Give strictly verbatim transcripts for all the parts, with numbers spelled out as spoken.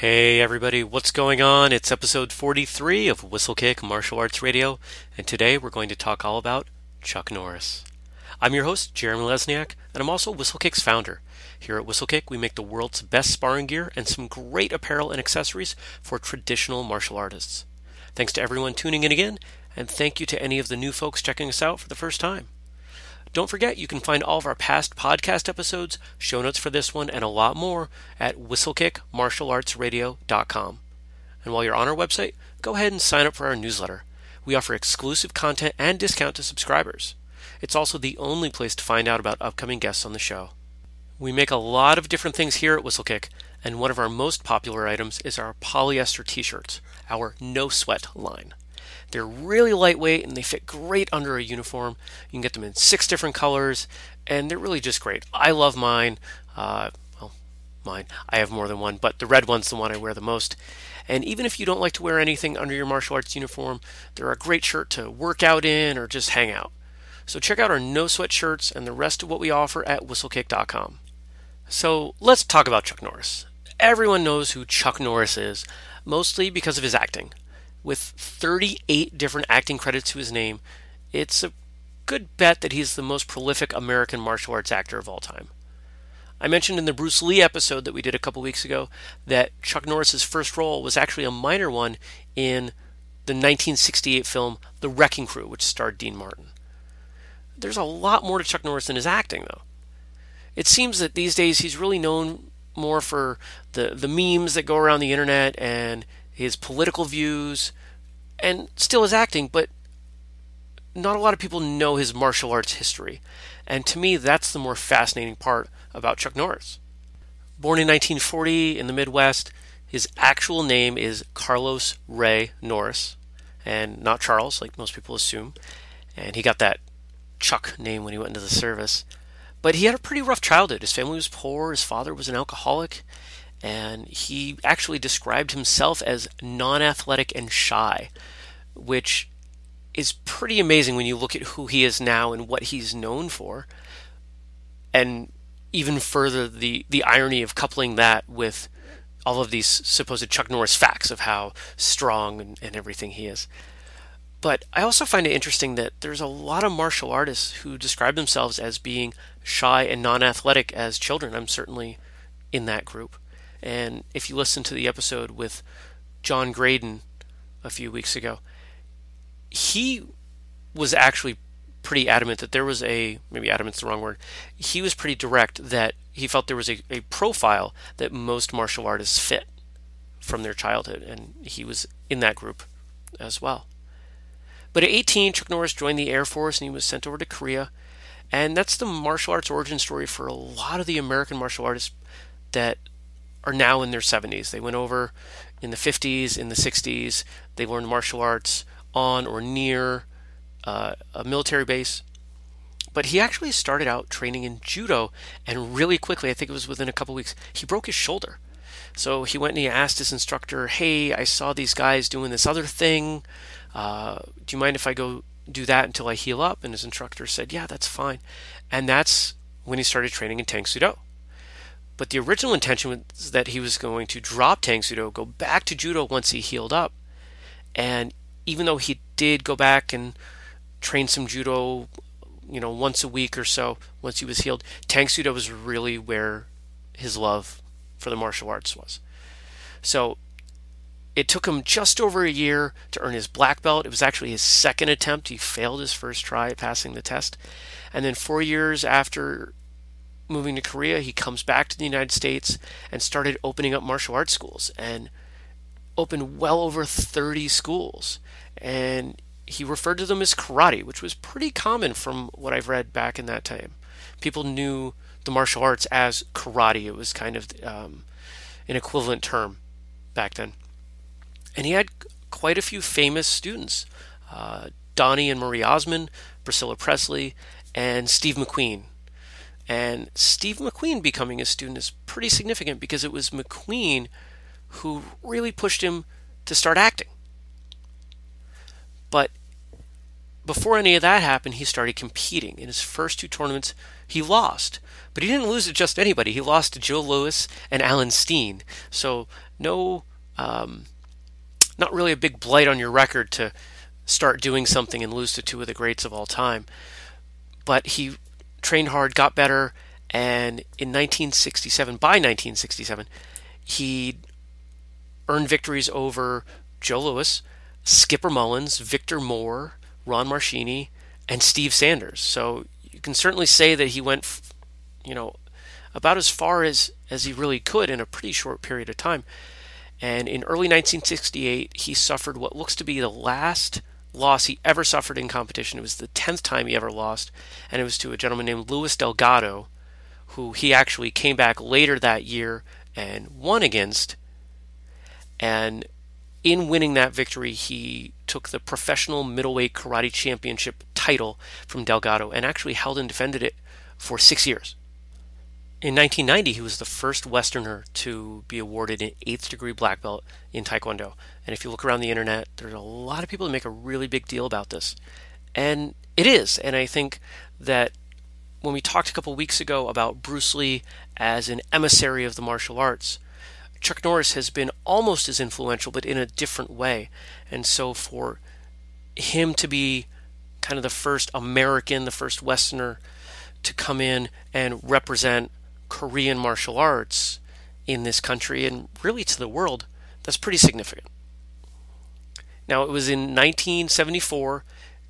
Hey everybody, what's going on? It's episode forty-three of Whistlekick Martial Arts Radio, and today we're going to talk all about Chuck Norris. I'm your host, Jeremy Lesniak, and I'm also Whistlekick's founder. Here at Whistlekick, we make the world's best sparring gear and some great apparel and accessories for traditional martial artists. Thanks to everyone tuning in again, and thank you to any of the new folks checking us out for the first time. Don't forget, you can find all of our past podcast episodes, show notes for this one, and a lot more at whistlekick martial arts radio dot com. And while you're on our website, go ahead and sign up for our newsletter. We offer exclusive content and discount to subscribers. It's also the only place to find out about upcoming guests on the show. We make a lot of different things here at Whistlekick, and one of our most popular items is our polyester t-shirts, our No Sweat line. They're really lightweight and they fit great under a uniform. You can get them in six different colors and they're really just great. I love mine. Uh, well, mine. I have more than one, but the red one's the one I wear the most. And even if you don't like to wear anything under your martial arts uniform, they're a great shirt to work out in or just hang out. So check out our No Sweat shirts and the rest of what we offer at whistlekick dot com. So let's talk about Chuck Norris. Everyone knows who Chuck Norris is, mostly because of his acting. With thirty-eight different acting credits to his name, it's a good bet that he's the most prolific American martial arts actor of all time. I mentioned in the Bruce Lee episode that we did a couple weeks ago that Chuck Norris's first role was actually a minor one in the nineteen sixty-eight film The Wrecking Crew, which starred Dean Martin. There's a lot more to Chuck Norris than his acting, though. It seems that these days he's really known more for the, the memes that go around the internet and his political views, and still his acting, but not a lot of people know his martial arts history. And to me, that's the more fascinating part about Chuck Norris. Born in nineteen forty in the Midwest, his actual name is Carlos Ray Norris, and not Charles, like most people assume. And he got that Chuck name when he went into the service. But he had a pretty rough childhood. His family was poor, his father was an alcoholic, and he actually described himself as non-athletic and shy, which is pretty amazing when you look at who he is now and what he's known for. And even further, the, the irony of coupling that with all of these supposed Chuck Norris facts of how strong and, and everything he is. But I also find it interesting that there's a lot of martial artists who describe themselves as being shy and non-athletic as children. I'm certainly in that group. And if you listen to the episode with John Graydon a few weeks ago, he was actually pretty adamant that there was a, maybe adamant's the wrong word, he was pretty direct that he felt there was a, a profile that most martial artists fit from their childhood, and he was in that group as well. But at eighteen, Chuck Norris joined the Air Force and he was sent over to Korea, and that's the martial arts origin story for a lot of the American martial artists that are now in their seventies. They went over in the fifties, in the sixties. They learned martial arts on or near uh, a military base. But he actually started out training in judo, and really quickly, I think it was within a couple weeks, he broke his shoulder. So he went and he asked his instructor, "Hey, I saw these guys doing this other thing. Uh, do you mind if I go do that until I heal up?" And his instructor said, "Yeah, that's fine." And that's when he started training in Tang Soo Do. But the original intention was that he was going to drop Tang Soo Do, go back to judo once he healed up. And even though he did go back and train some judo, you know, once a week or so, once he was healed, Tang Soo Do was really where his love for the martial arts was. So it took him just over a year to earn his black belt. It was actually his second attempt. He failed his first try at passing the test. And then four years after moving to Korea, he comes back to the United States and started opening up martial arts schools and opened well over thirty schools. And he referred to them as karate, which was pretty common from what I've read back in that time. People knew the martial arts as karate. It was kind of um, an equivalent term back then. And he had quite a few famous students, uh, Donnie and Marie Osmond, Priscilla Presley, and Steve McQueen. And Steve McQueen becoming his student is pretty significant because it was McQueen who really pushed him to start acting. But before any of that happened, he started competing. In his first two tournaments, he lost. But he didn't lose to just anybody. He lost to Joe Lewis and Alan Steen. So no, um, not really a big blight on your record to start doing something and lose to two of the greats of all time. But he trained hard, got better, and in nineteen sixty-seven, by nineteen sixty-seven, he earned victories over Joe Lewis, Skipper Mullins, Victor Moore, Ron Marchini, and Steve Sanders. So you can certainly say that he went, you know, about as far as, as he really could in a pretty short period of time. And in early nineteen sixty-eight, he suffered what looks to be the last loss he ever suffered in competition. It was the tenth time he ever lost, and it was to a gentleman named Luis Delgado, who he actually came back later that year and won against. And in winning that victory, he took the Professional Middleweight Karate Championship title from Delgado and actually held and defended it for six years. In nineteen ninety, he was the first Westerner to be awarded an eighth degree black belt in Taekwondo. And if you look around the internet, there's a lot of people that make a really big deal about this. And it is. And I think that when we talked a couple weeks ago about Bruce Lee as an emissary of the martial arts, Chuck Norris has been almost as influential, but in a different way. And so for him to be kind of the first American, the first Westerner to come in and represent Korean martial arts in this country and really to the world, that's pretty significant. Now, it was in nineteen seventy-four,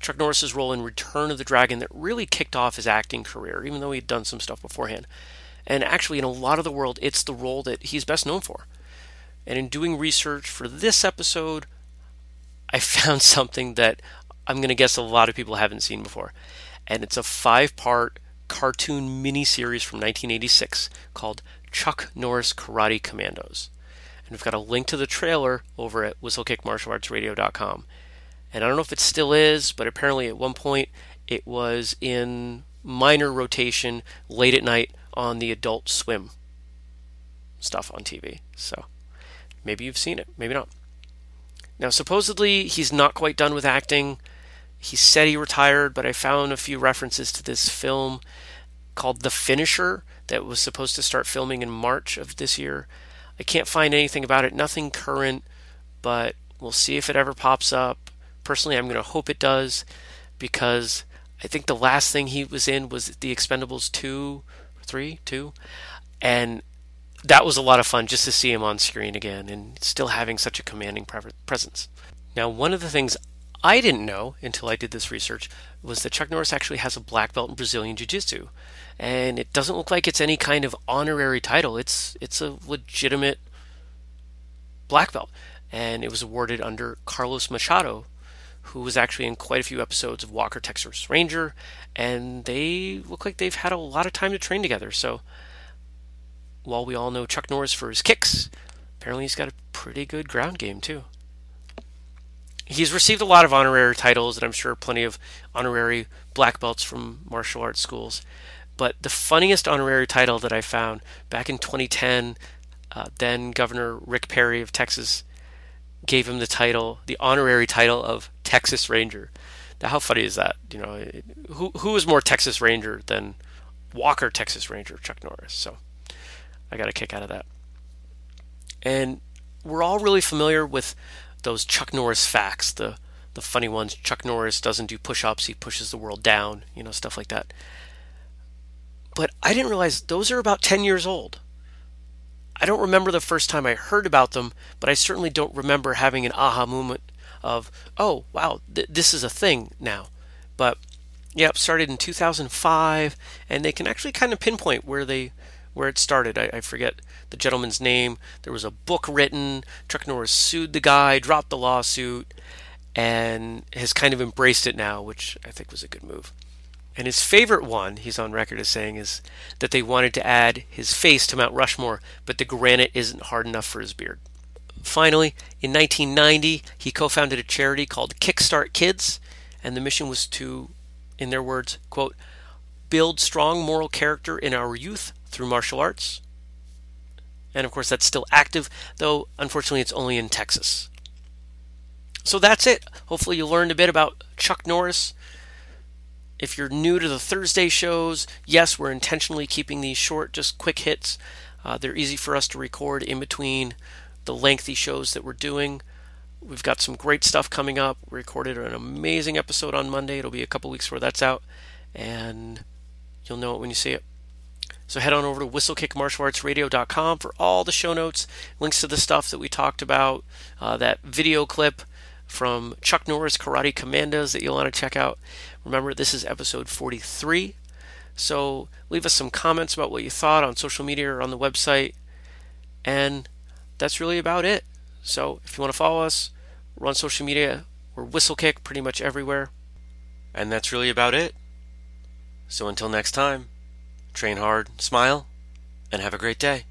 Chuck Norris's role in Return of the Dragon, that really kicked off his acting career, even though he'd done some stuff beforehand. And actually, in a lot of the world, it's the role that he's best known for. And in doing research for this episode, I found something that I'm going to guess a lot of people haven't seen before. And it's a five-part cartoon miniseries from nineteen eighty-six called Chuck Norris Karate Commandos. And we've got a link to the trailer over at whistlekick martial arts radio dot com. And I don't know if it still is, but apparently at one point it was in minor rotation late at night on the Adult Swim stuff on T V. So maybe you've seen it, maybe not. Now, supposedly he's not quite done with acting. He said he retired, but I found a few references to this film called The Finisher that was supposed to start filming in March of this year. I can't find anything about it, nothing current, but we'll see if it ever pops up. Personally, I'm going to hope it does, because I think the last thing he was in was The Expendables two, three, two, and that was a lot of fun just to see him on screen again and still having such a commanding presence. Now, one of the things I didn't know until I did this research was that Chuck Norris actually has a black belt in Brazilian Jiu-Jitsu, and it doesn't look like it's any kind of honorary title. It's it's a legitimate black belt, and it was awarded under Carlos Machado, who was actually in quite a few episodes of Walker Texas Ranger, and they look like they've had a lot of time to train together. So while we all know Chuck Norris for his kicks, apparently he's got a pretty good ground game too. He's received a lot of honorary titles, and I'm sure plenty of honorary black belts from martial arts schools. But the funniest honorary title that I found back in twenty ten, uh, then Governor Rick Perry of Texas gave him the title, the honorary title of Texas Ranger. Now, how funny is that? You know, it, who who is more Texas Ranger than Walker Texas Ranger Chuck Norris? So I got a kick out of that. And we're all really familiar with those Chuck Norris facts, the the funny ones. Chuck Norris doesn't do push-ups, he pushes the world down, you know, stuff like that. But I didn't realize those are about ten years old. I don't remember the first time I heard about them, but I certainly don't remember having an aha moment of, oh, wow, th- this is a thing now. But, yeah, it started in two thousand five, and they can actually kind of pinpoint where they... where it started. I, I forget the gentleman's name. There was a book written. Chuck Norris sued the guy, dropped the lawsuit, and has kind of embraced it now, which I think was a good move. And his favorite one, he's on record as saying, is that they wanted to add his face to Mount Rushmore, but the granite isn't hard enough for his beard. Finally, in nineteen ninety, he co-founded a charity called Kickstart Kids, and the mission was to, in their words, quote, build strong moral character in our youth through martial arts. And of course that's still active, though unfortunately it's only in Texas. So that's it. Hopefully you learned a bit about Chuck Norris. If you're new to the Thursday shows, yes, we're intentionally keeping these short, just quick hits. Uh, they're easy for us to record in between the lengthy shows that we're doing. We've got some great stuff coming up. We recorded an amazing episode on Monday. It'll be a couple weeks before that's out, and you'll know it when you see it. So head on over to whistlekick martial arts radio dot com for all the show notes, links to the stuff that we talked about, uh, that video clip from Chuck Norris Karate Commandos that you'll want to check out. Remember, this is episode forty-three. So leave us some comments about what you thought on social media or on the website. And that's really about it. So if you want to follow us, we're on social media. We're Whistlekick pretty much everywhere. And that's really about it. So until next time, train hard, smile, and have a great day.